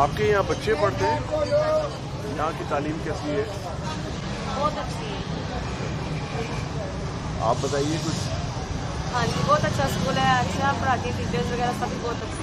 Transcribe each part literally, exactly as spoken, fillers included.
आपके यहाँ बच्चे पढ़ते हैं, यहाँ की तालीम कैसी है? बहुत अच्छी है। आप बताइए कुछ। हाँ जी, बहुत अच्छा स्कूल है, अच्छा पढ़ाती है, टीचर्स वगैरह सभी बहुत अच्छे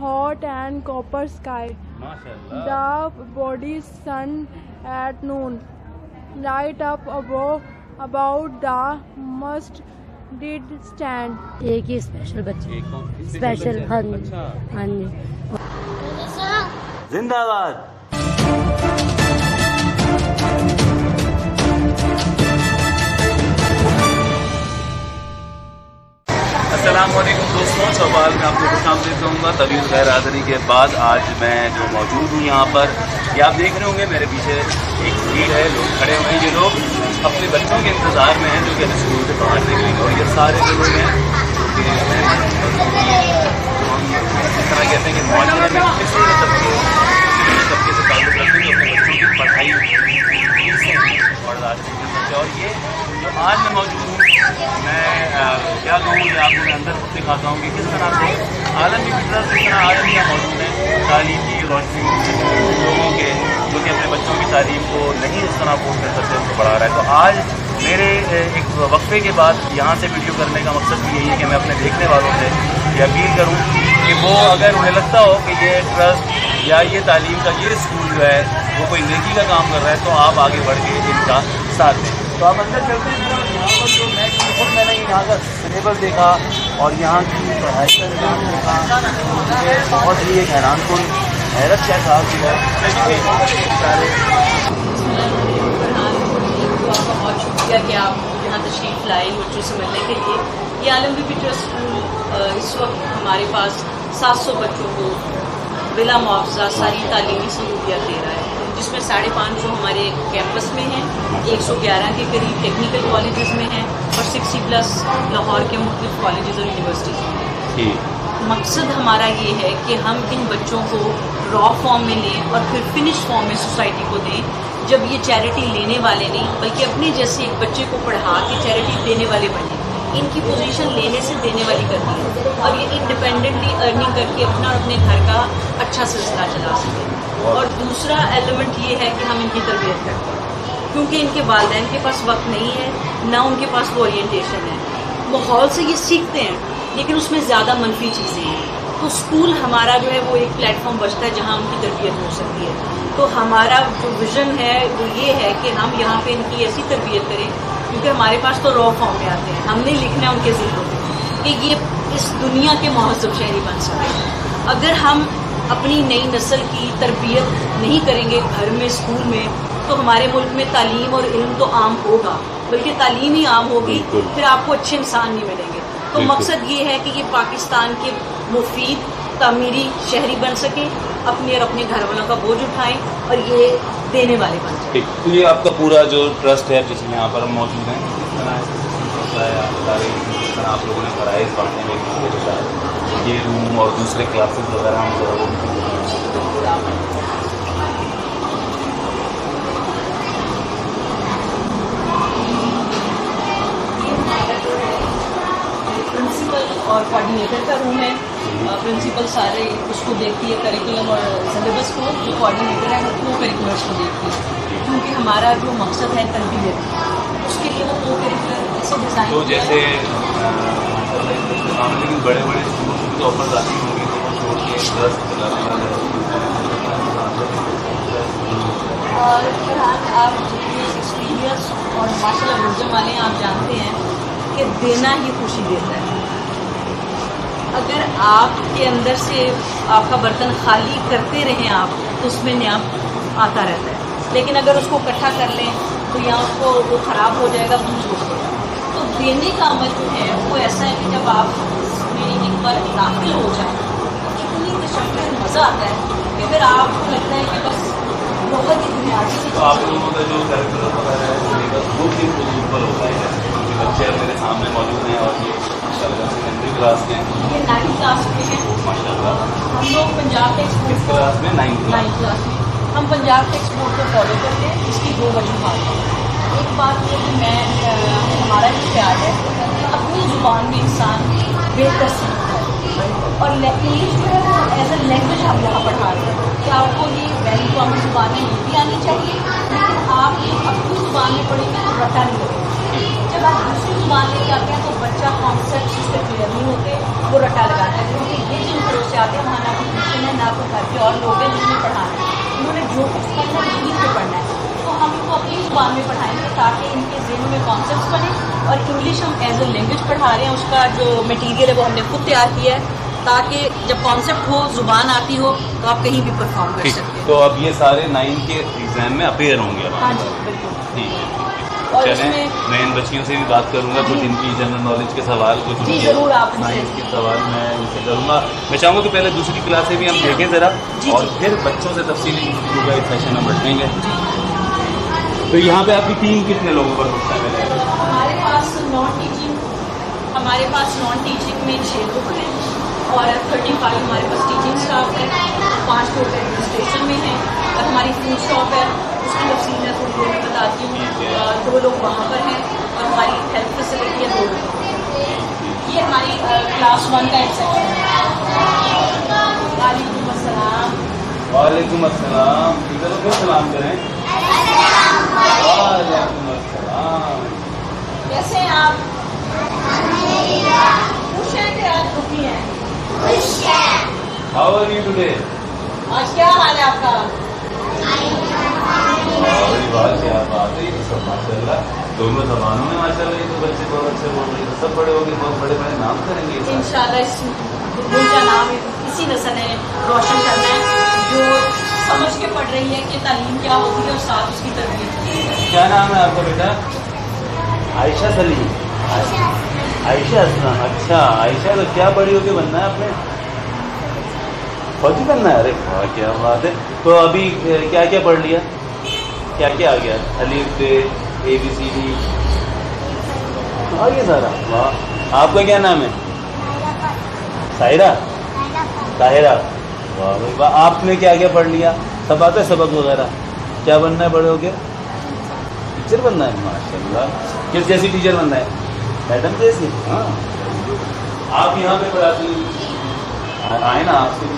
hot and copper sky, the body sun at noon, light up above about the must did stand. एक ही स्पेशल बच्चे, स्पेशल फन, हाँ जी, जिंदाबाद। अस्सलामुअलैकुम दोस्तों, सवाल मैं आपको सामने कहूँगा तवील खैर हाज़री के बाद आज मैं जो मौजूद हूँ यहाँ पर, ये आप देख रहे होंगे मेरे पीछे एक भीड़ है, लोग खड़े हुए हैं। ये लोग अपने बच्चों के इंतज़ार में हैं जो कि स्कूल से बाहर निकलेंगे, और ये सारे लोग हैं जो कि इस तरह कहते हैं कि मामले में किसी भी तबके तबके से ताल्लुक़ रखते हैं, अपने बच्चों की पढ़ाई और राजनीति। और ये जो आज मैं मौजूद हूँ, मैं क्या कहूँ कि आपको मैं अंदर दिखाता हूँ कि किस तरह से आलम बीबी ट्रस्ट, किस तरह आलम यहाँ मौजूद है, तालीम की रोशनी लोगों के जो कि अपने बच्चों की तालीम को नहीं इस तरह अफोर्ड कर सकते, उनको पढ़ा रहा है। तो आज मेरे एक वक्फे के बाद यहाँ से वीडियो करने का मकसद भी यही है कि मैं अपने देखने वालों से ये अपील करूँ कि वो अगर उन्हें लगता हो कि ये ट्रस्ट या ये तालीम का ये स्कूल जो है वो कोई नेकी का काम कर रहा है, तो आप आगे बढ़ के इनका साथ दें। तो आप अंदर चलते हैं। यहाँ पर जो मैं खुद मैंने यहाँ का सिलेबस देखा और यहाँ की पढ़ाई का निजाम देखा, मुझे बहुत ही एक हैरान कुल हैरत का एहसास हुआ। बहुत शुक्रिया कि आप यहाँ तशरीफ लाए बच्चों से मिलने के लिए। ये आलम बीबी ट्रस्ट स्कूल इस वक्त हमारे पास सात सौ बच्चों को बिला मुआवजा सारी तालीमी सहूलियात दे रहा है, जिसमें साढ़े पाँच सौ हमारे कैंपस में हैं, एक सौ ग्यारह के करीब टेक्निकल कॉलेजेस में हैं और सिक्सटी प्लस लाहौर के मुख्तलिफ कॉलेजेस और यूनिवर्सिटीज़ में। मकसद हमारा ये है कि हम इन बच्चों को रॉ फॉर्म में लें और फिर फिनिश फॉर्म में सोसाइटी को दें, जब ये चैरिटी लेने वाले नहीं बल्कि अपने जैसे एक बच्चे को पढ़ा के चैरिटी देने वाले बने। इनकी पोजीशन लेने से देने वाली करती है और ये इंडिपेंडेंटली अर्निंग करके अपना और अपने घर का अच्छा सिलसिला चला सकें। और दूसरा एलिमेंट ये है कि हम इनकी तरबियत करते हैं, क्योंकि इनके वालिदैन के पास वक्त नहीं है, ना उनके पास वो ओरिएंटेशन है। माहौल से ये सीखते हैं लेकिन उसमें ज़्यादा मनफी चीज़ें हैं, तो स्कूल हमारा जो है वो एक प्लेटफॉर्म बचता है जहाँ उनकी तरबियत हो सकती है। तो हमारा जो विज़न है वो ये है कि हम यहाँ पर इनकी ऐसी तरबियत करें, क्योंकि हमारे पास तो रॉ फॉर्म में आते हैं, हमने लिखना है उनके ज़िलों में कि ये इस दुनिया के महजब शहरी बन सकें। अगर हम अपनी नई नस्ल की तरबियत नहीं करेंगे घर में, स्कूल में, तो हमारे मुल्क में तालीम और इल्म तो आम होगा, बल्कि तालीम ही आम होगी, फिर आपको अच्छे इंसान नहीं मिलेंगे। तो मकसद ये है कि ये पाकिस्तान के मुफीद तामीरी शहरी बन सकें, अपने और अपने घर वालों का बोझ उठाएं और ये देने वाले बन जाएं। तो ये आपका पूरा जो ट्रस्ट है जिसमें यहाँ पर हम मौजूद हैं, आप लोगों ने कराए इस बारे में ये रूम और दूसरे क्लासेस वगैरह हम प्रिंसिपल और कोऑर्डिनेटर का रूम है। प्रिंसिपल सारे उसको देखती है, करिकुलम और सिलेबस को, जो कोऑर्डिनेटर है वो को करिकुलर्स को देखती है, क्योंकि हमारा जो मकसद है तरबियत, उसके लिए वो को करिकुलर ऐसे डिज़ाइन। तो जैसे लेकिन बड़े बड़े स्कूल तो ऑफर आती होंगी, छोड़ के ट्रस्ट चलाने वाले और आप जितने एक्सपीरियंस और माशाल्लाह विजन वाले हैं, आप जानते हैं कि देना ही खुशी देता है। अगर आपके अंदर से आपका बर्तन खाली करते रहें आप, तो उसमें न्याम आता रहता है, लेकिन अगर उसको इकट्ठा कर लें तो या उसको वो ख़राब हो जाएगा, दूध हो जाएगा। तो देने का अमल जो है वो ऐसा है कि जब आप उसमें एक बार दाखिल हो जाए तो इतनी तशक्कुर मज़ा आता है कि फिर आपको लगता है कि बस बहुत ही तो आप लोगों का जो कार्यक्रम वगैरह है वो भी ऊपर होता है, बच्चे मेरे सामने मौजूद हैं और ये माशाल्लाह सेकेंडरी क्लास के हैं, नाइन्थ क्लास के हैं माशाल्लाह। हम लोग पंजाब टेक्स्ट इस क्लास में नाइन्थ क्लास में हम पंजाब टेक्स्ट बोर्ड को फॉलो करते हैं। इसकी दो बड़ी बात है, एक बात यह कि मैं हमारा इख्तियार है अपनी ज़ुबान में इंसान बेहतर सीखता है, और इंग्लिश जो है एज अ लैंग्वेज हम यहाँ पढ़ा रहे हैं कि आपको ये वैल्यू अपनी ज़ुबान में हिंदी आनी चाहिए, लेकिन आप अपनी ज़ुबान में पढ़ेंगे तो रटा नहीं होगा। जब आप दूसरी ज़ुबान लेके आते हैं तो बच्चा कॉन्सेप्ट जिससे क्लियर नहीं होते वो रटा लगाता है, क्योंकि ये जिन तरफ से आते हैं वहाँ ना कोई मिशन है ना कोई घर के और लोग हैं जिन्हें पढ़ाना है, उन्होंने जो कुछ करना है इंग्लिश में पढ़ना है। तो हम इनको अपनी ज़ुबान में पढ़ाएंगे ताकि इनके जहन में कॉन्सेप्ट बने, और इंग्लिश हम एज अ लैंग्वेज पढ़ा रहे हैं, उसका जो मटेरियल है वो हमने खुद तैयार किया है ताकि जब कॉन्सेप्ट हो ज़ुबान आती हो तो आप कहीं भी परफॉर्म कर सकते हैं। तो अब ये सारे नाइन के एग्ज़ाम में अपेयर होंगे। हाँ जी बिल्कुल ठीक है, और मैं इन बच्चियों से भी बात करूँगा, कुछ इनकी जनरल नॉलेज के सवाल कुछ जरूर आप साइंस के सवाल मैं इनसे करूँगा। मैं चाहूँगा कि पहले दूसरी क्लास से भी हम देखें ज़रा, और फिर बच्चों से तफसीली गुफ्तगू का एक सेशन हम बैठेंगे। तो यहाँ पे आपकी टीम कितने लोगों पर मुश्तमिल है? हमारे पास नॉन टीचिंग हमारे पास नॉन टीचिंग में छः लोग हैं और थर्टी फाइव हमारे पास टीचिंग स्टाफ है, पाँच लोग एडमिनिस्ट्रेशन में हैं, और हमारी फूड शॉप है उसकी तफसील मैं थोड़ी देर में बताती हूँ। दो लोग वहाँ पर हैं और हमारी हेल्थ फैसिलिटी है दो लोग। ये हमारी क्लास वन का एक सेक्शन है। वालेकुम अस्सलाम। वालेकुम अस्सलाम। इधर को सलाम करें। वालेकुम अस्सलाम। कैसे हैं आप? खुश हैं कि आज दुखी हैं? खुश हैं। How are you today? आज क्या हाल है आपका? दोनों जबानों में माशाल्लाह, ये तो बच्चे बहुत अच्छे बोल रहे हैं, सब बड़े हो गए बहुत बड़े बड़े नाम करेंगे इंशाल्लाह। इस गुरुकुल का नाम इसी नस्ल ने रोशन करना है जो समझ के पढ़ रही है कि तालीम क्या होती है और साथ उसकी तरबियत। क्या नाम है आपका बेटा? आयशा सलीम। आयशा असलम। अच्छा आयशा, तो क्या बड़ी होके बनना है आपने? फौजी बनना है? अरे वाह क्या बात है। तो अभी क्या क्या पढ़ लिया, क्या क्या आ गया? अलीफ बे ए बी सी डी आ गया सारा। वाह, आपका क्या नाम है? साहिरा। साहिरा, वाह भाई वाह। आपने क्या क्या पढ़ लिया? सब आता है सबक वगैरह? क्या बनना है बड़े हो गए? टीचर बनना है माशाल्लाह। किस जैसी टीचर बनना है? मैडम जैसी? हाँ आप यहाँ पे पढ़ाती आए ना, आपसे भी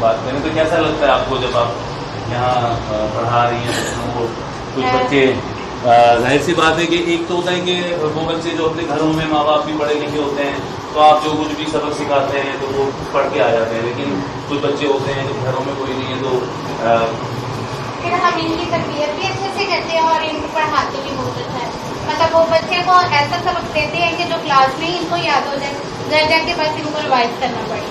बात करें तो कैसा लगता है आपको जब आप यहाँ पढ़ा रही हैं बच्चों को? कुछ बच्चे जाहिर सी बात है कि एक तो होता है कि वो बच्चे जो अपने घरों में माँ बाप भी पढ़े लिखे होते हैं तो आप जो कुछ भी सबक सिखाते हैं तो वो पढ़ के आ जाते हैं, लेकिन कुछ बच्चे होते हैं जो घरों में कोई नहीं है तो आ... फिर हम इनकी तरबियत भी अच्छे से करते हैं और इनको पढ़ाते भी बहुत अच्छा है। मतलब वो बच्चे को ऐसा सबक देते हैं कि जो क्लास में इनको याद हो जाए, घर जाके बस इनको रिवाइज करना पड़े।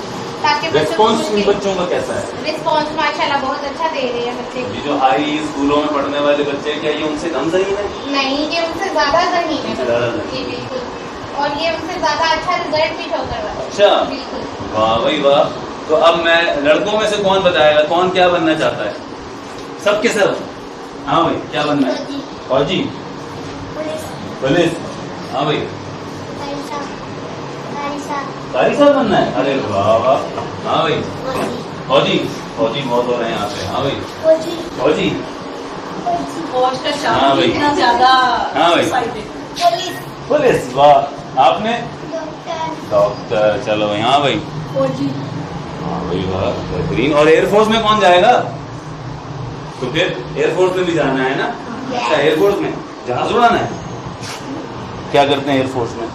रिस्पॉन्स इन बच्चों का कैसा है? रिस्पॉन्स माशाल्लाह बहुत अच्छा दे रहे हैं बच्चे। ये जो हाई स्कूलों में पढ़ने वाले बच्चे, क्या ये उनसे कम ज़हीन है? नहीं, ये उनसे ज़्यादा ज़हीन है। ज़्यादा जी बिल्कुल, और ये उनसे ज़्यादा अच्छा रिजल्ट भी शो कर रहा है। अच्छा बिल्कुल, वाह भाई वाह। तो अब मैं लड़कों में से कौन बताएगा कौन क्या बनना चाहता है? सबके सब? हाँ भाई क्या बनना है? फौजी? पुलिस? हाँ भाई कारी साहब बनना है? अरे वाह वाह। हाँ भाई फौजी? फौजी बहुत हो रहे हैं यहाँ पे। हाँ भाई फौजी? हाँ भाई हाँ भाई पुलिस? वाह। आपने डॉक्टर? चलो भाई। हाँ भाई हाँ भाई वाह बेहतरीन। और एयरफोर्स में कौन जाएगा? तो फिर एयरफोर्स में भी जाना है ना? अच्छा एयरफोर्स में जहाज उड़ाना है? क्या करते हैं एयरफोर्स में?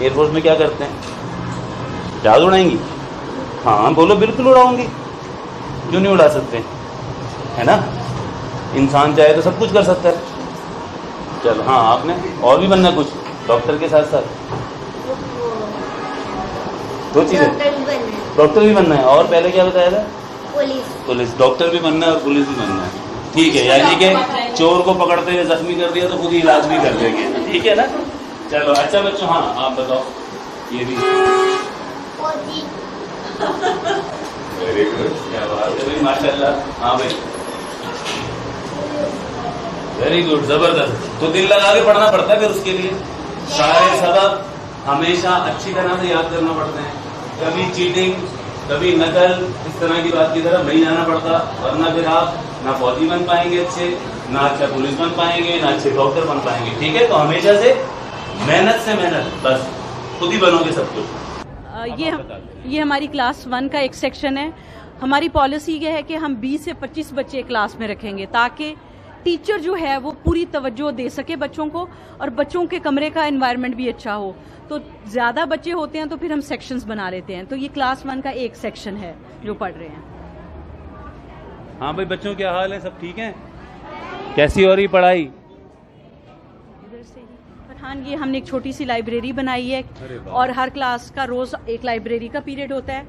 एयरफोर्स में क्या करते हैं? जहाज उड़ाएंगी? हाँ बोलो बिल्कुल उड़ाऊंगी, जो नहीं उड़ा सकते है ना? इंसान चाहे तो सब कुछ कर सकता है। चलो हाँ आपने और भी बनना कुछ डॉक्टर के साथ साथ? दो चीज़ें, डॉक्टर भी बनना है और पहले क्या बताया था? पुलिस। पुलिस, डॉक्टर भी बनना है और पुलिस भी बनना है। ठीक है, यानी कि चोर को पकड़ते हुए जख्मी कर दिया तो खुद ही इलाज भी कर देंगे, ठीक है ना? चलो अच्छा बच्चों हाँ आप बताओ। ये भी वेरी गुड, क्या बात है भाई माशाल्लाह। हाँ भाई वेरी गुड, जबरदस्त। तो दिल लगा के पढ़ना पड़ता है फिर उसके लिए। सारे सबक हमेशा अच्छी तरह से याद करना पड़ते हैं, कभी चीटिंग, कभी नकल, इस तरह की बात की तरफ नहीं जाना पड़ता, वरना फिर आप ना फौजी बन पाएंगे अच्छे, ना अच्छा पुलिस बन पाएंगे, ना अच्छे डॉक्टर बन पाएंगे। ठीक है, तो हमेशा से मेहनत से मेहनत, बस खुद ही बनोगे सब कुछ। आ, ये हम, ये हमारी क्लास वन का एक सेक्शन है। हमारी पॉलिसी ये है कि हम बीस से पच्चीस बच्चे क्लास में रखेंगे ताकि टीचर जो है वो पूरी तवज्जो दे सके बच्चों को, और बच्चों के कमरे का एनवायरनमेंट भी अच्छा हो। तो ज़्यादा बच्चे होते हैं तो फिर हम सेक्शंस बना लेते हैं, तो ये क्लास वन का एक सेक्शन है जो पढ़ रहे हैं। हाँ भाई, बच्चों क्या हाल है, सब ठीक हैं? कैसी हो रही पढ़ाई? इधर से ही पठान, ये हमने एक छोटी सी लाइब्रेरी बनाई है और हर क्लास का रोज़ एक लाइब्रेरी का पीरियड होता है,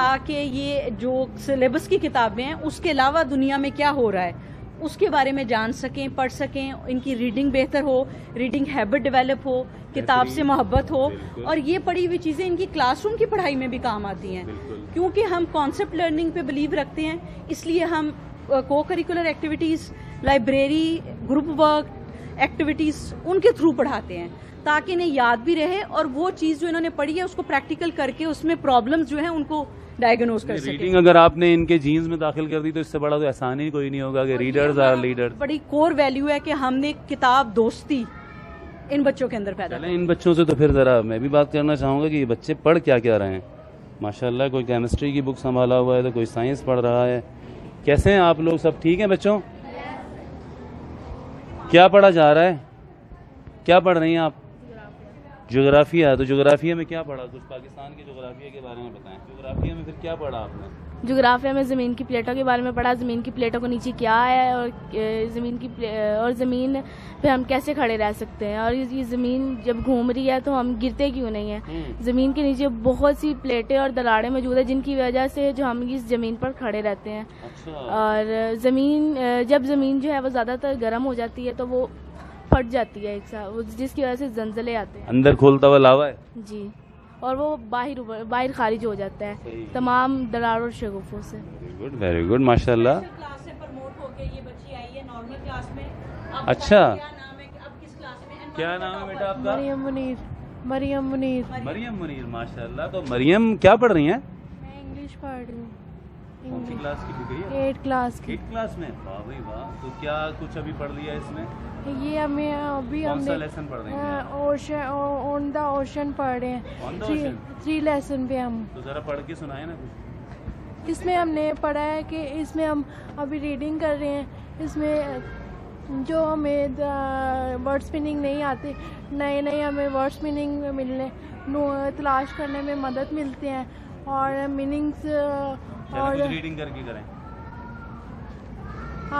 ताकि ये जो सिलेबस की किताबें हैं उसके अलावा दुनिया में क्या हो रहा है उसके बारे में जान सकें, पढ़ सकें, इनकी रीडिंग बेहतर हो, रीडिंग हैबिट डेवलप हो, किताब से मोहब्बत हो। और ये पढ़ी हुई चीज़ें इनकी क्लासरूम की पढ़ाई में भी काम आती हैं, क्योंकि हम कॉन्सेप्ट लर्निंग पे बिलीव रखते हैं, इसलिए हम को curricular activities, library, group work activities उनके थ्रू पढ़ाते हैं, ताकि इन्हें याद भी रहे और वो चीज़ जो इन्होंने पढ़ी है उसको प्रैक्टिकल करके उसमें प्रॉब्लम्स जो हैं उनको डायग्नोज कर सके। रीडिंग अगर आपने इनके जीन्स में दाखिल कर दी तो इससे बड़ा तो आसान ही कोई नहीं होगा कि रीडर्स आर लीडर्स। बड़ी कोर वैल्यू है कि हमने किताब दोस्ती इन बच्चों के अंदर पैदा की। इन बच्चों से तो फिर जरा मैं भी बात करना चाहूँगा कि ये बच्चे पढ़ क्या क्या रहे हैं। माशाल्लाह, कोई केमिस्ट्री की बुक संभाला हुआ है तो कोई साइंस पढ़ रहा है। कैसे हैं आप लोग, सब ठीक हैं बच्चों? क्या पढ़ा जा रहा है, क्या पढ़ रही हैं आप? ज्योग्राफिया। तो ज्योग्राफिया में क्या पढ़ा, कुछ पाकिस्तान के ज्योग्राफिया के बारे में बताएं। ज्योग्राफिया में फिर क्या पढ़ा आपने? ज्योग्राफिया में ज़मीन की प्लेटों के बारे में पढ़ा, ज़मीन की प्लेटों को नीचे क्या है और ज़मीन की और ज़मीन पे हम कैसे खड़े रह सकते हैं, और ये ज़मीन जब घूम रही है तो हम गिरते क्यों नहीं हैं। ज़मीन के नीचे बहुत सी प्लेटें और दरारें मौजूद है जिनकी वजह से जो हम इस ज़मीन पर खड़े रहते हैं। और ज़मीन जब ज़मीन जो है वो ज़्यादातर गर्म हो जाती है तो वो फट जाती है एक साथ, जिसकी वजह से जंजले आते हैं। अंदर खोलता हुआ लावा है जी, और वो बाहर बाहर खारिज हो जाता है तमाम दरारों और शगुफों से। वेरी गुड, वेरी गुड, माशाल्लाह। क्लास से प्रमोट होके ये बच्ची आई है नॉर्मल क्लास में। अब अच्छा, क्या नाम है, अब किस क्लास में, क्या नाम है बेटा आपका? मरियम मुनीर। मरियम मुनीर, मरियम मुनीर, माशाल्लाह। तो मरियम क्या पढ़ रही है? मैं इंग्लिश पढ़ रही हूँ। कौन सी क्लास की बुक है? एट क्लास की। एट क्लास में, वाह भाई वाह। तो क्या कुछ अभी पढ़ लिया इसमें? ये हमें अभी हम लेसन पढ़ रहे हैं, ओशन, ऑन द ओशन पढ़ रहे हैं, थ्री लेसन पे हम। तो जरा पढ़ के सुनाए ना कुछ। इसमें हमने पढ़ा है कि इसमें हम अभी रीडिंग कर रहे हैं, इसमें जो हमें वर्ड स्पिनिंग नहीं आते, नए नए हमें वर्ड स्पिनिंग मिलने तलाश करने में मदद मिलते हैं, और मीनिंग्स और रीडिंग करके करें।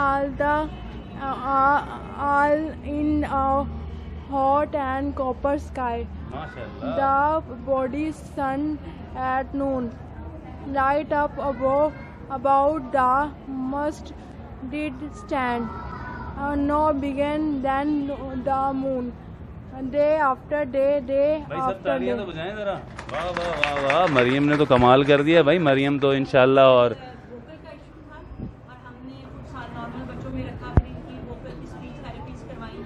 All the all in hot and copper sky, the body sun at noon, light up above about the must did stand, no begin than the moon, day after day, day after day. तो बुझाएं जरा, वाह वाह वाह वाह, मरियम ने तो कमाल कर दिया भाई। मरियम तो इंशाल्लाह। और वोकल का इशू था और हमने कुछ साल नॉर्मल बच्चों में रखा, फिर इनकी वोकल की स्पीच थेरेपीज करवाई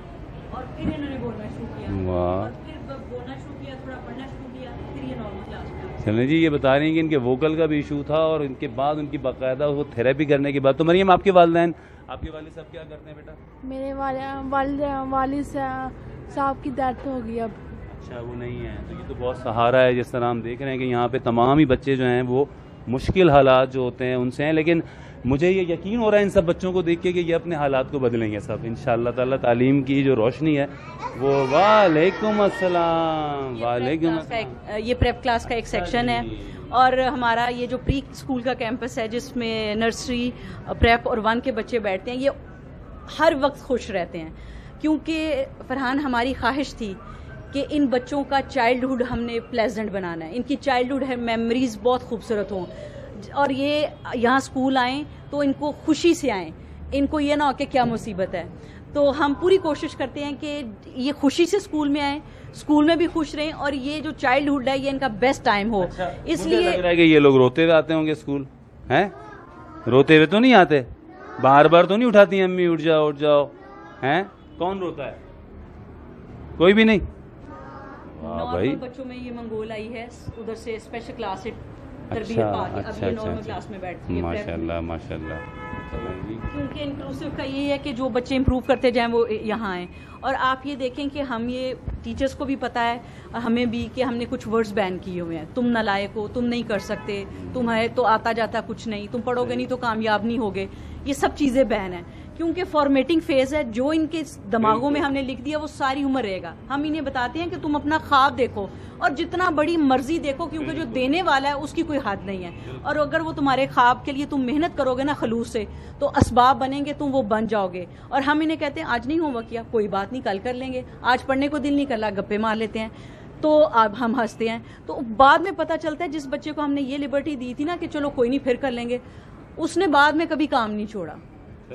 और फिर इन्होंने बोलना शुरू किया, वाह, फिर बोलना शुरू किया, थोड़ा पढ़ना शुरू किया, फिर ये नॉर्मल क्लास में। चलिए जी, ये बता रही हैं कि इनके वोकल का भी इशू था और इनके बाद उनकी बाकायदा वो थेरेपी करने के बाद। तो मरियम, आपके वालिदैन, आपके वालिद साहब क्या करते हैं बेटा? मेरे वालिद साहब की डेथ हो गई अब। अच्छा, वो नहीं है, तो ये तो बहुत सहारा है। जिस तरह हम देख रहे हैं कि यहाँ पे तमाम ही बच्चे जो हैं वो मुश्किल हालात जो होते हैं उनसे हैं, लेकिन मुझे ये यकीन हो रहा है इन सब बच्चों को देख के कि ये अपने हालात को बदलेंगे सब इंशाल्लाह ताला। तालीम की जो रोशनी है वो। वालेकुम अस्सलाम, वालेकुम। ये प्रेप क्लास का एक सेक्शन है और हमारा ये जो प्री स्कूल का कैंपस है जिसमें नर्सरी, प्रेप और वन के बच्चे बैठते हैं, ये हर वक्त खुश रहते हैं, क्योंकि फरहान हमारी ख्वाहिश थी कि इन बच्चों का चाइल्डहुड हमने प्लेजेंट बनाना है, इनकी चाइल्डहुड है मेमोरीज़ बहुत खूबसूरत हों, और ये यहाँ स्कूल आएँ तो इनको खुशी से आएँ, इनको ये ना हो कि क्या मुसीबत है। तो हम पूरी कोशिश करते हैं कि ये खुशी से स्कूल में आएँ, स्कूल में भी खुश रहें, और ये जो चाइल्डहुड है ये इनका बेस्ट टाइम हो। अच्छा, इसलिए मुझे लग रहा है कि ये लोग रोते हुए आते होंगे स्कूल, हैं? रोते हुए तो नहीं आते? बार बार तो नहीं उठाती हैं, अम्मी उठ जाओ उठ जाओ? हैं? कौन रोता है? कोई भी नहीं। वाह भाई, बच्चों में ये मंगोल आई है उधर से, स्पेशल क्लास से तरबियत पाती, अब ये नॉर्मल क्लास में बैठती है। माशाल्लाह माशाल्लाह। क्योंकि इंक्लूसिव का ये है कि जो बच्चे इम्प्रूव करते जाएं वो यहाँ आएँ। और आप ये देखें कि हम ये टीचर्स को भी पता है, हमें भी, कि हमने कुछ वर्ड्स बैन किए हुए हैं, तुम नालायक हो, तुम नहीं कर सकते, तुम है तो आता जाता कुछ नहीं, तुम पढ़ोगे नहीं तो कामयाब नहीं होगे, ये सब चीज़ें बैन है, क्योंकि फॉर्मेटिंग फेज है। जो इनके दिमागों में हमने लिख दिया वो सारी उम्र रहेगा। हम इन्हें बताते हैं कि तुम अपना ख्वाब देखो और जितना बड़ी मर्जी देखो, क्योंकि जो देने वाला है उसकी कोई हद नहीं है। और अगर वो तुम्हारे ख्वाब के लिए तुम मेहनत करोगे ना खलूस से, तो असबाब बनेंगे, तुम वो बन जाओगे। और हम इन्हें कहते हैं आज नहीं होमवर्क किया, कोई बात नहीं, कल कर लेंगे, आज पढ़ने को दिल नहीं कर रहा, गप्पे मार लेते हैं, तो अब हम हंसते हैं। तो बाद में पता चलता है, जिस बच्चे को हमने ये लिबर्टी दी थी ना कि चलो कोई नहीं फिर कर लेंगे, उसने बाद में कभी काम नहीं छोड़ा।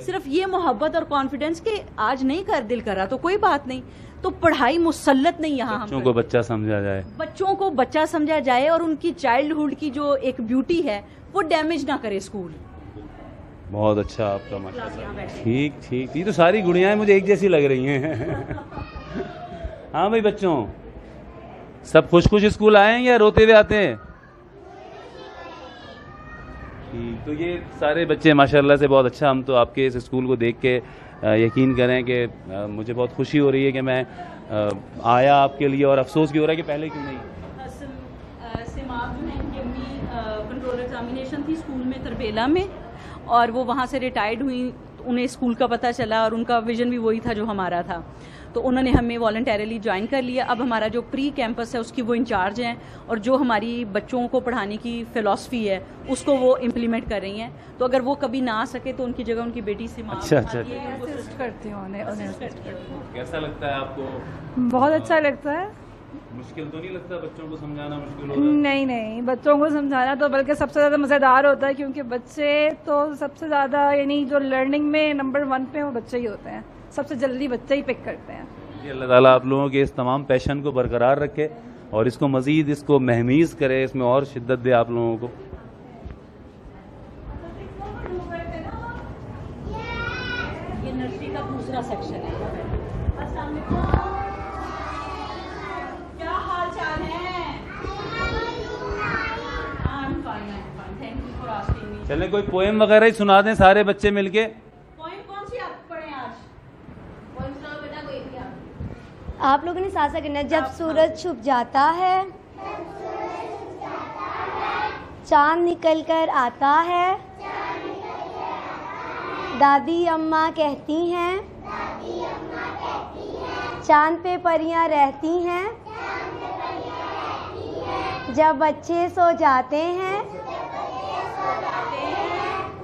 सिर्फ ये मोहब्बत और कॉन्फिडेंस कि आज नहीं कर, दिल कर रहा तो कोई बात नहीं। तो पढ़ाई मुसल्लत नहीं, यहाँ बच्चों को बच्चा समझा जाए, बच्चों को बच्चा समझा जाए और उनकी चाइल्डहुड की जो एक ब्यूटी है वो डैमेज ना करे स्कूल। बहुत अच्छा आपका माशाल्लाह। ठीक ठीक, ये तो सारी गुड़ियाएं मुझे एक जैसी लग रही हैं। हाँ भाई बच्चों, सब खुश खुश स्कूल आए हैं या रोते हुए आते हैं? ठीक, तो ये सारे बच्चे माशाल्लाह से बहुत अच्छा। हम तो आपके इस स्कूल को देख के यकीन करें कि मुझे बहुत खुशी हो रही है कि मैं आया आपके लिए, और अफसोस भी हो रहा है कि पहले क्यों नहीं। कंट्रोल एग्जामिनेशन थी स्कूल में तरबेला में, और वो वहाँ से रिटायर्ड हुई, तो उन्हें स्कूल का पता चला और उनका विजन भी वही था जो हमारा था, तो उन्होंने हमें वॉलंटियरली ज्वाइन कर लिया। अब हमारा जो प्री कैंपस है उसकी वो इंचार्ज हैं, और जो हमारी बच्चों को पढ़ाने की फिलॉसफी है उसको वो इम्प्लीमेंट कर रही हैं। तो अगर वो कभी ना आ सके तो उनकी जगह उनकी बेटी से। अच्छा अच्छा, करते हैं उन्हें। कैसा लगता है आपको? बहुत अच्छा लगता है। मुश्किल तो नहीं लगता बच्चों को समझाना? मुश्किल होता है? नहीं नहीं, बच्चों को समझाना तो बल्कि सबसे ज़्यादा मज़ेदार होता है, क्योंकि बच्चे तो सबसे ज़्यादा, यानी जो लर्निंग में नंबर वन पे वो बच्चे ही होते हैं, सबसे जल्दी बच्चे ही पिक करते हैं। जी, अल्लाह ताला आप लोगों के इस तमाम पैशन को बरकरार रखे और इसको मज़ीद, इसको महमीज़ करे, इसमें और शिद्दत दे आप लोगों को। ये नर्सरी का दूसरा सेक्शन है। चले कोई पोएम वगैरह ही सुना दें सारे बच्चे मिलके। पोएम कौन सी आप पढ़े आज? पोएम सुनाओ बेटा कोई भी आप। आप लोगों ने साथ करना। जब सूरज छुप जाता है, चांद निकल कर आता है, दादी अम्मा कहती हैं, चांद पे परियां रहती हैं, जब बच्चे सो जाते हैं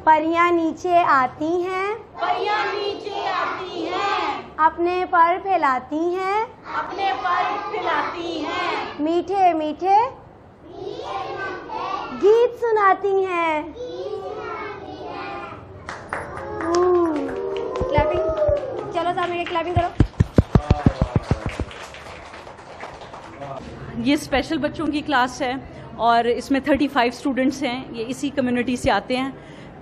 परियां नीचे आती हैं, परियां नीचे आती हैं, अपने पर फैलाती हैं, अपने पर फैलाती हैं, मीठे मीठे गीत सुनाती हैं। क्लैपिंग, चलो साहब मेरे क्लैपिंग करो। ये स्पेशल बच्चों की क्लास है और इसमें पैंतीस स्टूडेंट्स हैं, ये इसी कम्युनिटी से आते हैं।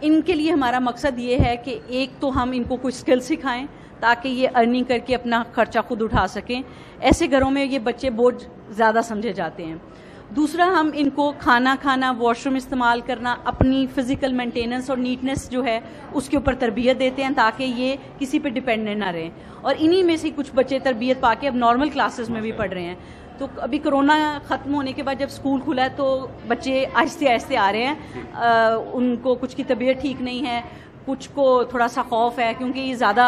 इनके लिए हमारा मकसद ये है कि एक तो हम इनको कुछ स्किल सिखाएं ताकि ये अर्निंग करके अपना खर्चा खुद उठा सकें, ऐसे घरों में ये बच्चे बहुत ज़्यादा समझे जाते हैं। दूसरा, हम इनको खाना खाना, वॉशरूम इस्तेमाल करना, अपनी फ़िज़िकल मेंटेनेंस और नीटनेस जो है उसके ऊपर तरबियत देते हैं ताकि ये किसी पे डिपेंडेंट ना रहें। और इन्हीं में से कुछ बच्चे तरबियत पा के अब नॉर्मल क्लासेस में भी पढ़ रहे हैं। तो अभी कोरोना ख़त्म होने के बाद जब स्कूल खुला है तो बच्चे आहिस्ते आहिस्ते आ रहे हैं। आ, उनको कुछ की तबीयत ठीक नहीं है, कुछ को थोड़ा सा खौफ है क्योंकि ये ज़्यादा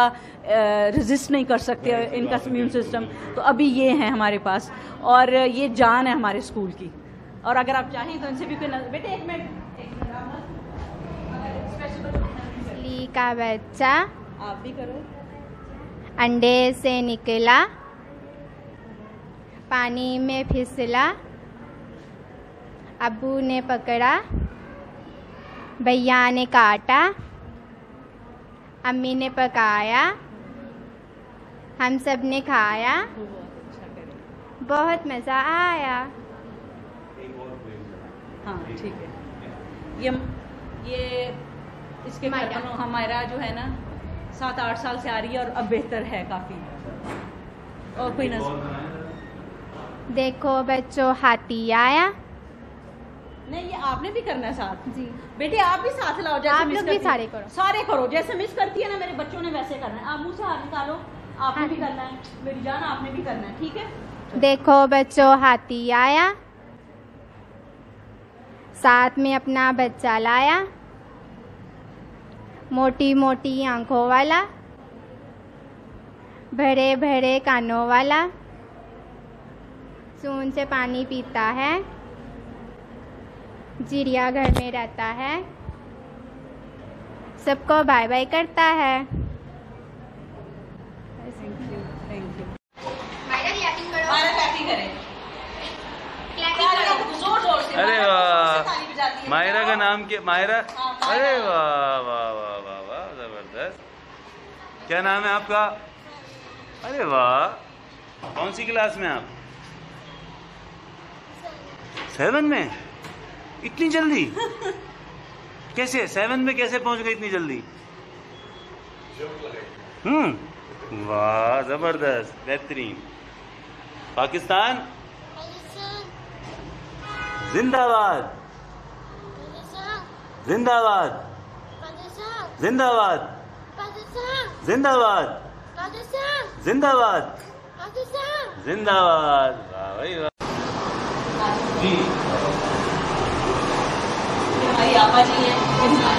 रेजिस्ट नहीं कर सकते, इनका इम्यून सिस्टम। तो अभी ये हैं हमारे पास और ये जान है हमारे स्कूल की। और अगर आप चाहें तो इनसे भी कोई नज़र। बेटे एक मिनट, का बच्चा आप भी करो। अंडे से निकला, पानी में फिसला, अबू ने पकड़ा, भैया ने काटा, अम्मी ने पकाया, हम सब ने खाया, बहुत मज़ा आया। हाँ ठीक है, ये ये इसके हमारा जो है ना सात आठ साल से आ रही है और अब बेहतर है काफ़ी। और कोई नजर देखो बच्चों हाथी आया। नहीं ये आपने भी करना है साथ जी। बेटे आप भी साथ लाओ, जैसे आप लोग भी सारे करो, सारे करो जैसे मिस करती है ना मेरे बच्चों ने वैसे करना है। आप मुँह से हाथ निकालो, आपने भी करना है मेरी जान, आपने भी करना है ठीक है। देखो बच्चों हाथी आया, साथ में अपना बच्चा लाया, मोटी मोटी आंखों वाला, भरे भरे कानों वाला, सून से पानी पीता है, चिड़िया घर में रहता है, सबको बाय बाय करता है। Thank you thank you. हमारा क्लैपिंग करो, हमारा क्लैपिंग करें, क्लैपिंग करो जोर जोर से। अरे वाह मायरा का नाम क्या? मायरा, अरे वाह वाह वाह वाह वाह जबरदस्त। क्या नाम है आपका? अरे वाह, कौन सी क्लास में आप? सेवन में? इतनी जल्दी कैसे? सेवन में कैसे पहुंच गई इतनी जल्दी? हम्म वाह जबरदस्त बेहतरीन। पाकिस्तान जिंदाबाद जिंदाबाद जिंदाबाद जिंदाबाद जिंदाबाद जिंदाबाद। वाह भाई वाह जी। हमारी आपा जी हैं,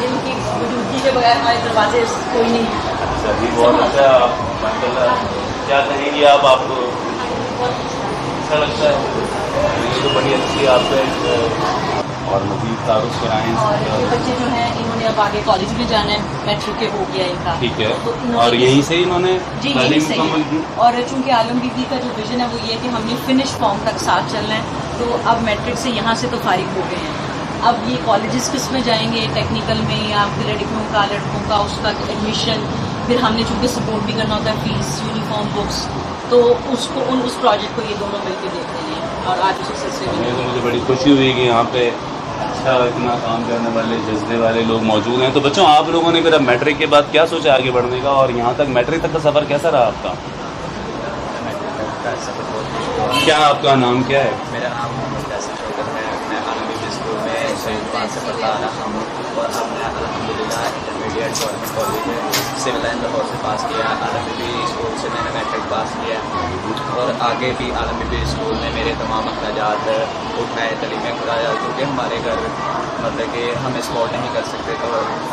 इनकी मौजूदगी के बगैर हमारे दरवाजे कोई नहीं है। अच्छा जी बहुत अच्छा। आप माशाल्लाह क्या कहेंगी आप? आपको अच्छा लगता है? ये तो बड़ी अच्छी आपने और मजीद तारुफ कराएँ। और ये बच्चे जो हैं इन्होंने अब आगे कॉलेज भी जाना है, मैट्रिक हो गया इनका ठीक है, तो और यहीं से इन्होंने जी यहीं से ही। और चूँकि आलम बीबी का जो विजन है वो ये है कि हमने फिनिश फॉर्म तक साथ चलना है, तो अब मैट्रिक से यहाँ से तो फारिग हो गए हैं, अब ये कॉलेजेस किस में जाएंगे, टेक्निकल में या फिर लड़कियों का लड़कों का उसका एडमिशन, फिर हमने चूँकि सपोर्ट भी करना होता है फीस यूनिफॉर्म बुक्स, तो उसको उन उस प्रोजेक्ट को ये दोनों मिलकर देखते हैं। और आज उस सिलसिले में मुझे बड़ी खुशी हुई कि यहाँ पे अच्छा इतना काम करने वाले जज्बे वाले लोग मौजूद हैं। तो बच्चों आप लोगों ने फिर अब मैट्रिक के बाद क्या सोचा आगे बढ़ने का, और यहाँ तक मैट्रिक तक का सफ़र कैसा रहा आपका? मैट्रिक तक का सफ़र बहुत मुश्किल। क्या आपका नाम क्या है? मेरा नाम मोहम्मद यासिर शौकत है, मैं आलम बीबी स्कूल में शहीद पाँच से पढ़ता आ रहा हूँ और अब मैं अलहमदिल्ला इंटरमीडिएट गवर्नमेंट कॉलेज में सिविल लाइन लाहौर से पास किया। आलम बीबी स्कूल से मैंने मैट्रिक पास किया और आगे भी आलम बीबी स्कूल ने मेरे तमाम अखराजात उठाए, तलीम कराया, क्योंकि हमारे घर मतलब कि हम स्पोर्ट नहीं कर सकते, तो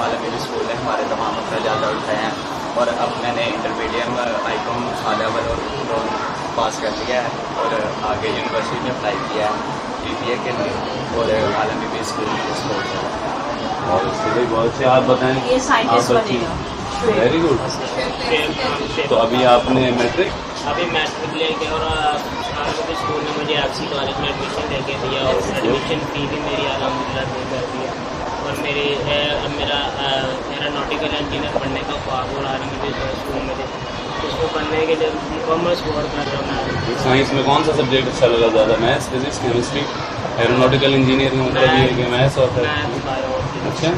आलम बीबी स्कूल ने हमारे तमाम अखराजात उठाए हैं। और अब मैंने इंटरमीडियम आईकॉम आ लेवल और पास कर लिया है और आगे यूनिवर्सिटी में अप्लाई किया है बी बी ए के लिए और आलम बीबी स्कूल में स्पोर्ट और भी बहुत अच्छे। आप बताएँ? ये साइंटिस्ट बनेगा। Very good. तो अभी आपने मैट्रिक? अभी मैट्रिक लेके और आलम स्कूल ने मुझे आपसी कॉलेज में एडमिशन लेके दिया और एडमिशन फी भी मेरी अलहमदिल्ला दे कर दिया। और मेरे मेरा एरोनॉटिकल इंजीनियर बनने का ख्वाब और आलम स्कूल में उसको पढ़ने के लिए कॉमर्स कोर्स कर रहा हूँ। साइंस में कौन सा सब्जेक्ट अच्छा लगा ज़्यादा? Maths, physics, chemistry? Aeronautical engineer मतलब ये कि मैथ्स और अच्छा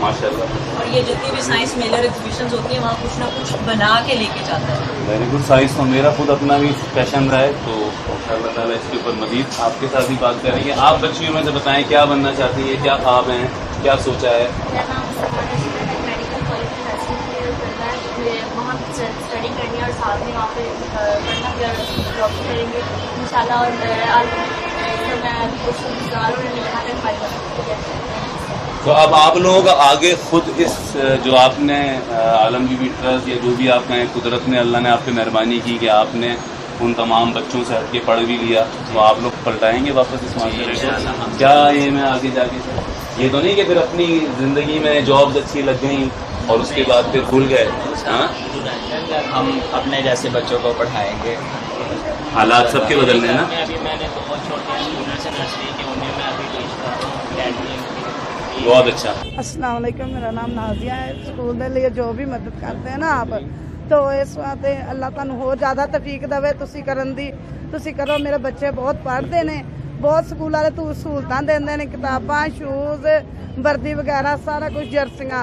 माशाल्लाह। और ये जितनी भी साइंस मेलर एग्जीबिशंस होती हैं वहाँ कुछ ना कुछ बना के लेके जाता है। Very good. साइंस तो मेरा खुद अपना भी पैशन रहा है, तो इंशाअल्लाह ताला इसके ऊपर मजीद आपके साथ ही बात करेंगे। आप बच्चियों में से बताएं क्या बनना चाहती है, क्या ख्वाब हैं, क्या सोचा है? स्टडी करनी है और साथ में वहाँ पे करेंगे इंशाल्लाह। और तो अब आप लोगों का आगे खुद इस जो आपने आलम बीबी ट्रस्ट या जो भी आप कहें कुदरत ने अल्लाह ने आप पे मेहरबानी की कि आपने उन तमाम बच्चों से हट के पढ़ भी लिया, तो आप लोग पलटाएंगे वापस इस मामले को? क्या ये मैं आगे जाके ये तो नहीं कि फिर अपनी ज़िंदगी में जॉब्स अच्छी लग गई और उसके बाद फिर भूल गए? हाँ हम अपने जैसे बच्चों को पढ़ाएँगे। हालात सबके बदल रहे हैं। बहुत अच्छा। अस्सलाम वालेकुम, मेरा नाम नाजिया है। स्कूल के लिए जो भी मदद करते हैं ना आप, तो इस वास्ते अल्लाह तुहानू होर ज़्यादा तौफीक देवे, तुसी करन दी तुसी करो। मेरे बच्चे बहुत पढ़ते ने, बहुत स्कूल वाले तू सहूलतां देंदे ने, किताबां शूज़ वर्दी वगैरह सारा कुछ जर्सियां,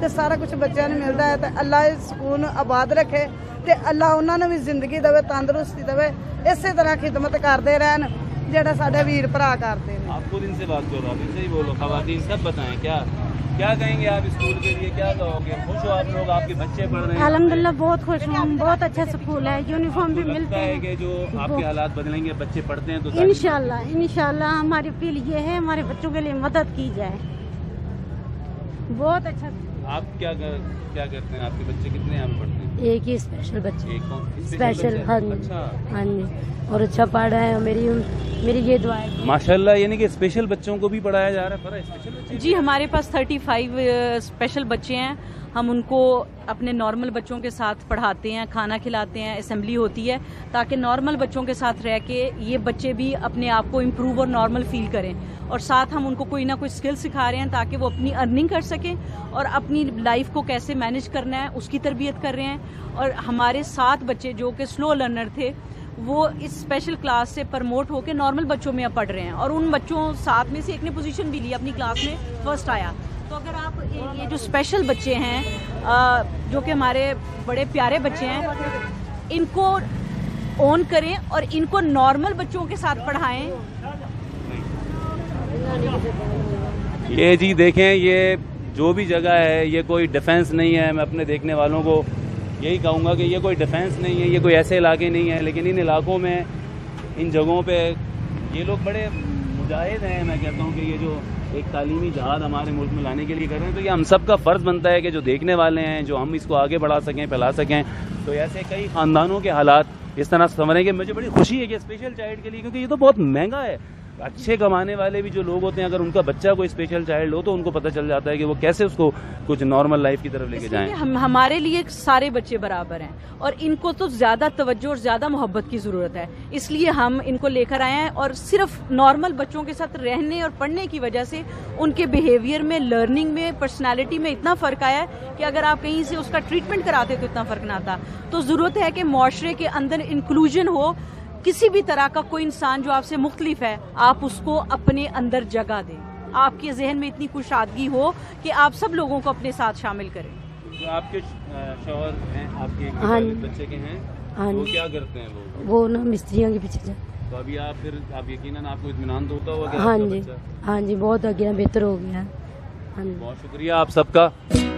तो सारा कुछ बच्चों ने मिलता है। तो अल्लाह सुकून आबाद रखे तो अल्लाह उन्होंने भी जिंदगी देवे, तंदुरुस्ती देवे, इस तरह खिदमत करते रहन जो साढ़े वीर भरा करते हैं। आप खुद इनसे बात करो, आप इनसे ही बोलो, खवातीन सब बताएं क्या क्या कहेंगे आप स्कूल के लिए, क्या कहोगे? खुश हो आप लोग, आपके बच्चे पढ़ रहे हैं? अलहमदुलिल्लाह बहुत खुश हूँ, बहुत अच्छा स्कूल है, यूनिफॉर्म भी मिलता है कि जो आपके हालात बदलेंगे बच्चे पढ़ते हैं तो इंशाल्लाह इंशाल्लाह। हमारी अपील ये है हमारे बच्चों के लिए मदद की जाए। बहुत अच्छा। आप क्या कर, क्या करते हैं? आपके बच्चे कितने यहाँ पढ़ते हैं? एक ही स्पेशल बच्चे, एक स्पेशल, हाँ जी, और अच्छा पढ़ रहा है। मेरी मेरी ये दुआ है माशाल्लाह, यानी कि स्पेशल बच्चों को भी पढ़ाया जा रहा है। स्पेशल बच्चे जी हमारे पास पैंतीस स्पेशल बच्चे हैं, हम उनको अपने नॉर्मल बच्चों के साथ पढ़ाते हैं, खाना खिलाते हैं, असेंबली होती है, ताकि नॉर्मल बच्चों के साथ रह के ये बच्चे भी अपने आप को इम्प्रूव और नॉर्मल फील करें, और साथ हम उनको कोई ना कोई स्किल सिखा रहे हैं ताकि वो अपनी अर्निंग कर सकें और अपनी लाइफ को कैसे मैनेज करना है उसकी तरबियत कर रहे हैं। और हमारे सात बच्चे जो कि स्लो लर्नर थे वो इस स्पेशल क्लास से प्रमोट होकर नॉर्मल बच्चों में पढ़ रहे हैं, और उन बच्चों साथ में से एक ने पोजीशन भी ली, अपनी क्लास में फर्स्ट आया। तो अगर आप ये जो स्पेशल बच्चे हैं जो कि हमारे बड़े प्यारे बच्चे हैं, इनको ऑन करें और इनको नॉर्मल बच्चों के साथ पढ़ाएं। ये जी देखें, ये जो भी जगह है ये कोई डिफेंस नहीं है। मैं अपने देखने वालों को यही कहूँगा कि ये कोई डिफेंस नहीं है, ये कोई ऐसे इलाके नहीं है, लेकिन इन इलाकों में इन जगहों पे ये लोग बड़े मुजाहिद हैं। मैं कहता हूँ कि ये जो एक तालीमी जहाद हमारे मुल्क में लाने के लिए कर रहे हैं, तो ये हम सब का फ़र्ज़ बनता है कि जो देखने वाले हैं, जो हम इसको आगे बढ़ा सकें, फैला सकें। तो ऐसे कई ख़ानदानों के हालात इस तरह समझेंगे। मुझे बड़ी खुशी है कि स्पेशल चाइल्ड के लिए, क्योंकि ये तो बहुत महंगा है। अच्छे कमाने वाले भी जो लोग होते हैं, अगर उनका बच्चा कोई स्पेशल चाइल्ड हो तो उनको पता चल जाता है कि वो कैसे उसको कुछ नॉर्मल लाइफ की तरफ लेके जाएं। हम हमारे लिए सारे बच्चे बराबर हैं और इनको तो ज़्यादा तवज्जो और ज़्यादा मोहब्बत की ज़रूरत है, इसलिए हम इनको लेकर आए हैं। और सिर्फ नॉर्मल बच्चों के साथ रहने और पढ़ने की वजह से उनके बिहेवियर में, लर्निंग में, पर्सनैलिटी में इतना फ़र्क आया है कि अगर आप कहीं से उसका ट्रीटमेंट कराते तो इतना फ़र्क ना आता। तो ज़रूरत है कि माशरे के अंदर इंक्लूजन हो, किसी भी तरह का कोई इंसान जो आपसे मुख्तलिफ है आप उसको अपने अंदर जगह दें, आपके जहन में इतनी कुशादगी हो कि आप सब लोगों को अपने साथ शामिल करें। जो आपके शौहर हैं, आपके बच्चे के हैं, वो क्या करते हैं? वो वो ना मिस्त्रियों के पीछे जाते। तो अभी आप फिर आप यकीनन आपको इत्मीनान तो होता होगा। हाँ जी, हाँ जी, बहुत आगे बेहतर हो गया। बहुत शुक्रिया आप सबका।